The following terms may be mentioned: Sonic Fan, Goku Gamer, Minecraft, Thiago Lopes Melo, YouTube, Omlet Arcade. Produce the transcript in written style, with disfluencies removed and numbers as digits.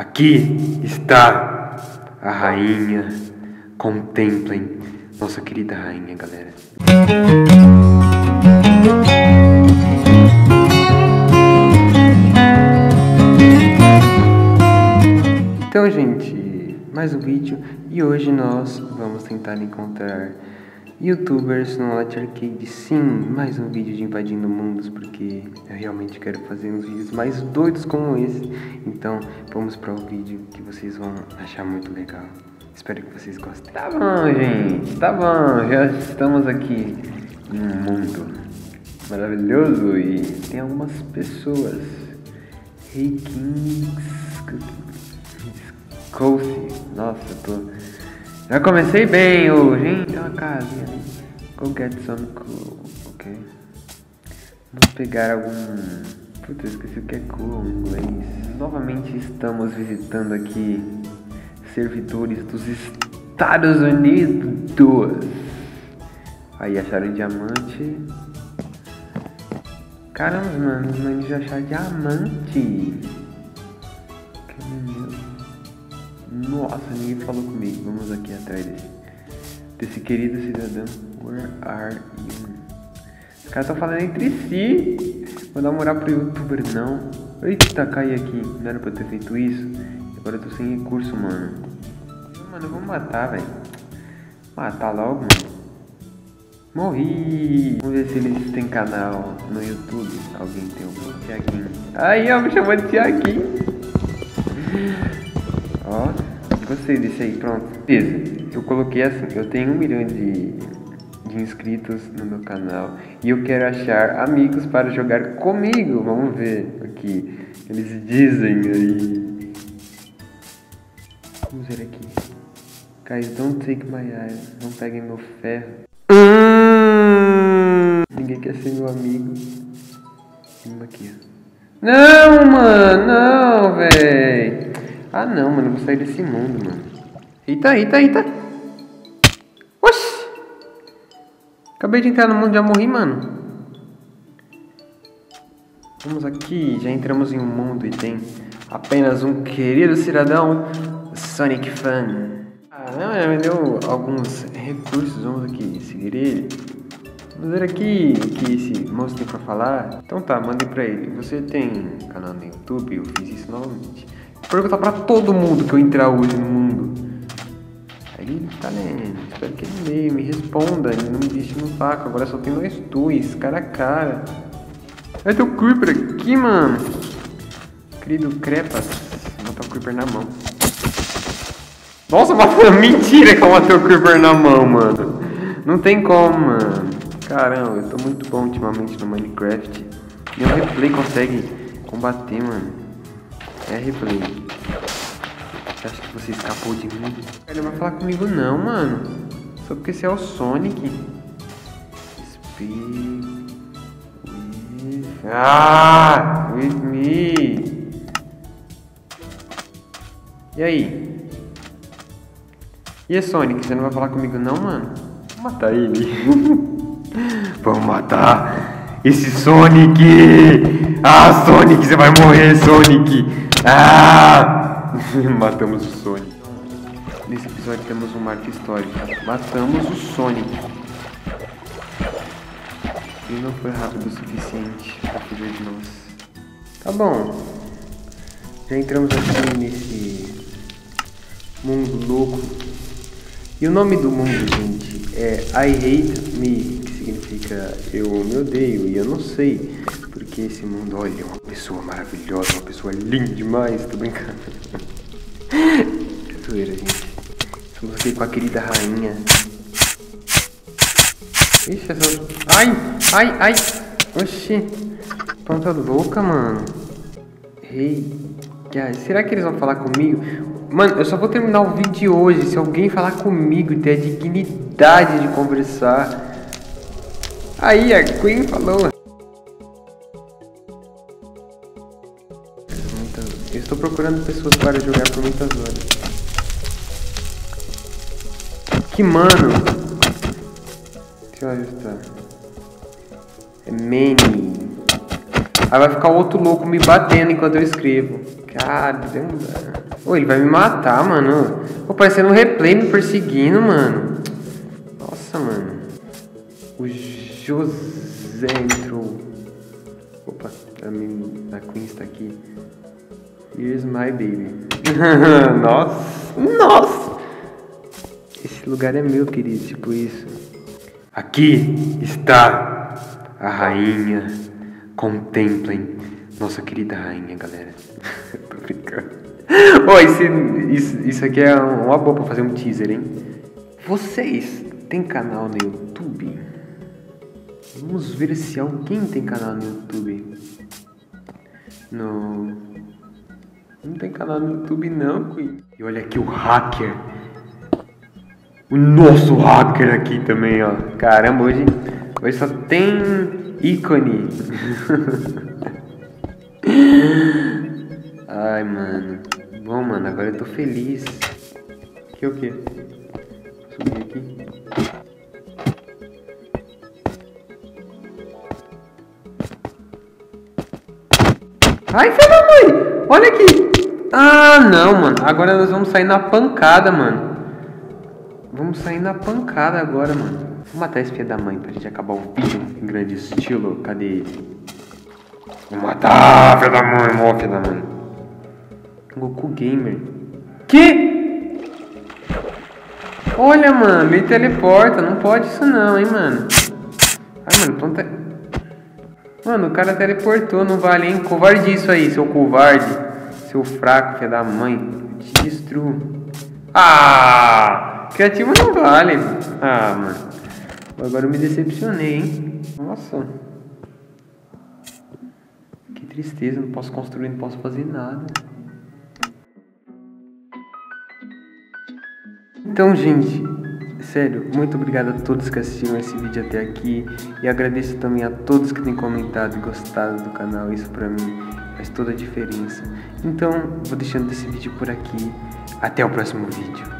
Aqui está a rainha. Contemplem nossa querida rainha, galera. Então, gente, mais um vídeo. E hoje nós vamos tentar encontrar youtubers no Omlet Arcade. Sim, mais um vídeo de invadindo mundos, porque eu realmente quero fazer uns vídeos mais doidos como esse. Então vamos para o vídeo que vocês vão achar muito legal. Espero que vocês gostem. Tá bom, gente, tá bom. Já estamos aqui em um mundo maravilhoso e tem algumas pessoas. Hey Kings, nossa, já comecei bem hoje, hein? Tem uma casinha ali. Go get some cool, ok? Vamos pegar algum... Puta, eu esqueci o que é cool em inglês. Novamente estamos visitando aqui servidores dos Estados Unidos. Aí, acharam diamante. Caramba, mano, os manos já acharam diamante. Nossa, ninguém falou comigo. Vamos aqui atrás desse querido cidadão. Where are you? Os caras estão falando entre si. Vou dar uma moral pro youtuber, não. Eita, caí aqui. Não era pra eu ter feito isso. Agora eu tô sem recurso, mano. Mano, eu vou matar, velho. Matar logo, mano. Morri. Vamos ver se eles têm canal no YouTube. Alguém tem algum? Tiaguinho. Aí, ó, me chamou de Tiaguinho. Ó. Gostei desse aí, pronto. Beleza, eu coloquei assim, eu tenho 1 milhão de inscritos no meu canal e eu quero achar amigos para jogar comigo. Vamos ver o que eles dizem aí. Vamos ver aqui. Guys, don't take my eyes. Não peguem meu ferro. Ninguém quer ser meu amigo. Vamos aqui, ó. Não, mano, não, véi. Ah não, mano, eu vou sair desse mundo, mano. Eita, eita, eita. Oxi. Acabei de entrar no mundo, já morri, mano. Vamos aqui, já entramos em um mundo e tem apenas um querido cidadão, Sonic Fan. Ah, não, já me deu alguns recursos, vamos aqui seguir ele. Vamos ver aqui o que esse moço tem pra falar. Então tá, mandei pra ele. Você tem canal no YouTube? Eu fiz isso novamente. Perguntar pra todo mundo que eu entrar hoje no mundo. Aí ele tá lendo. Espero que ele leia, me responda. Ele não me deixa no saco. Agora só tem 2 cara a cara. Aí tem o Creeper aqui, mano. Querido Crepas. Vou matar o Creeper na mão. Nossa, mentira que eu matei o Creeper na mão, mano. Não tem como, mano. Caramba, eu tô muito bom ultimamente no Minecraft. Nem o replay consegue combater, mano. É replay. Você acha que você escapou de mim? Ele não vai falar comigo não, mano. Só porque você é o Sonic. Speak with... Ah! With me! E aí? E aí, Sonic? Você não vai falar comigo não, mano? Vou matar ele. Vamos matar esse Sonic! Ah, Sonic! Você vai morrer, Sonic! Ah! Matamos o Sonic. Nesse episódio temos um marco histórico. Matamos o Sonic. Ele não foi rápido o suficiente para fugir de nós. Tá bom. Já entramos aqui nesse mundo louco. E o nome do mundo, gente, é I Hate Me, que significa eu me odeio e eu não sei. Porque esse mundo, olha, uma pessoa maravilhosa, uma pessoa linda demais, tô brincando. Que zoeira, gente. Estamos aqui com a querida rainha. Ixi, essa... Ai, ai, ai. Oxi. Planta louca, mano. Ei, guys, será que eles vão falar comigo? Mano, eu só vou terminar o vídeo de hoje se alguém falar comigo e ter a dignidade de conversar. Aí, a Queen falou. Eu estou procurando pessoas para jogar por muitas horas. Que mano! Deixa eu ajustar. É many. Aí vai ficar outro louco me batendo enquanto eu escrevo. Caramba. Ô, ele vai me matar, mano. Ô, parecendo um replay me perseguindo, mano. Nossa, mano. O José entrou. Opa, a Queen está aqui. Here's my baby. Nossa. Nossa. Esse lugar é meu, querido. Tipo isso. Aqui está a rainha. Contemplem. Nossa querida rainha, galera. Tô brincando. Oh, isso aqui é uma boa pra fazer um teaser, hein? Vocês têm canal no YouTube? Vamos ver se alguém tem canal no YouTube. No... Não tem canal no YouTube não, Cui. E olha aqui o hacker. O nosso hacker aqui também, ó. Caramba, hoje só tem ícone. Ai, mano. Bom, mano, agora eu tô feliz. Que o que? Subir aqui. Ai, filha da mãe! Olha aqui! Ah, não, mano. Agora nós vamos sair na pancada, mano. Vamos sair na pancada agora, mano. Vou matar esse filho da mãe pra gente acabar o vídeo em grande estilo. Cadê ele? Vou matar, filho da mãe, mó filho da mãe. Goku Gamer. Que? Olha, mano, ele teleporta. Não pode isso não, hein, mano. Ai, mano, planta... Mano, o cara teleportou, não vale, hein. Covarde isso aí, seu covarde. Seu fraco, filho da mãe. Eu te destruo. Ah! Criativo não vale. Ah, mano. Agora eu me decepcionei, hein. Nossa. Tristeza, não posso construir, não posso fazer nada. Então, gente, sério, muito obrigado a todos que assistiram esse vídeo até aqui. E agradeço também a todos que têm comentado e gostado do canal. Isso pra mim faz toda a diferença. Então, vou deixando esse vídeo por aqui. Até o próximo vídeo.